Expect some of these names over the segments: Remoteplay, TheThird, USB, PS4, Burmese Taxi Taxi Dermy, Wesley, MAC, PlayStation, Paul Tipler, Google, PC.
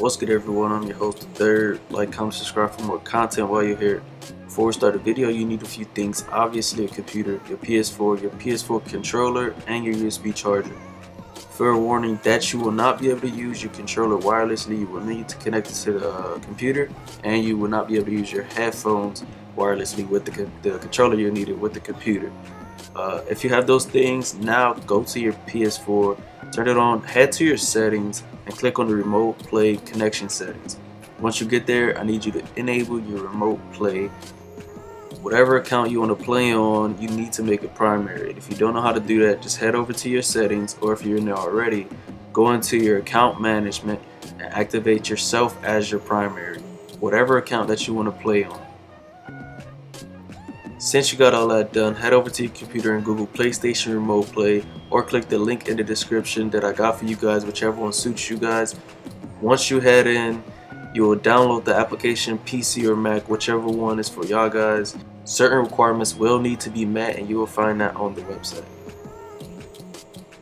What's good, everyone? I'm your host, Third. Like, comment, subscribe for more content while you're here. Before we start the video, you need a few things. Obviously, a computer, your PS4, your PS4 controller, and your USB charger. Fair warning that you will not be able to use your controller wirelessly. You will need to connect it to the computer, and you will not be able to use your headphones wirelessly with the controller. You'll need it with the computer. If you have those things, now go to your PS4, turn it on, head to your settings, and click on the remote play connection settings. Once you get there, I need you to enable your remote play. Whatever account you want to play on, you need to make it primary. If you don't know how to do that, just head over to your settings, or if you're in there already, go into your account management and activate yourself as your primary, whatever account that you want to play on. Since you got all that done, head over to your computer and Google PlayStation Remote Play, or click the link in the description that I got for you guys, whichever one suits you guys. Once you head in, you will download the application, PC or MAC, whichever one is for y'all guys. Certain requirements will need to be met, and you will find that on the website.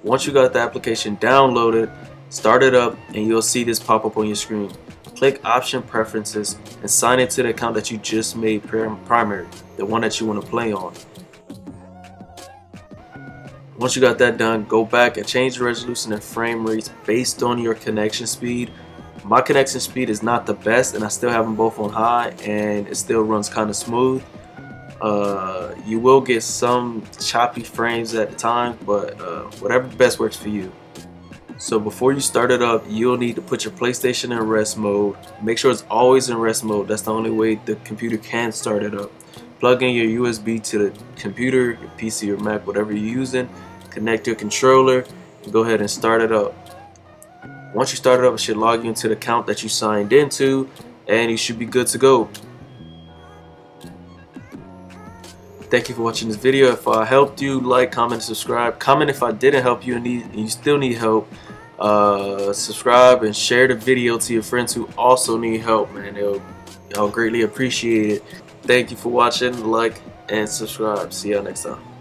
Once you got the application downloaded, start it up, and you'll see this pop up on your screen. Click Option Preferences and sign it to the account that you just made primary, the one that you want to play on. Once you got that done, go back and change the resolution and frame rates based on your connection speed. My connection speed is not the best, and I still have them both on high, and it still runs kind of smooth. You will get some choppy frames at the time, but whatever best works for you. So before you start it up, you'll need to put your PlayStation in rest mode. Make sure it's always in rest mode. That's the only way the computer can start it up. Plug in your USB to the computer, your PC or Mac, whatever you're using. Connect your controller and go ahead and start it up. Once you start it up, it should log you into the account that you signed into, and you should be good to go. Thank you for watching this video. If I helped you, like, comment, subscribe. Comment if I didn't help you and you still need help. Subscribe and share the video to your friends who also need help, man. Y'all greatly appreciate it. Thank you for watching. Like and subscribe. See y'all next time.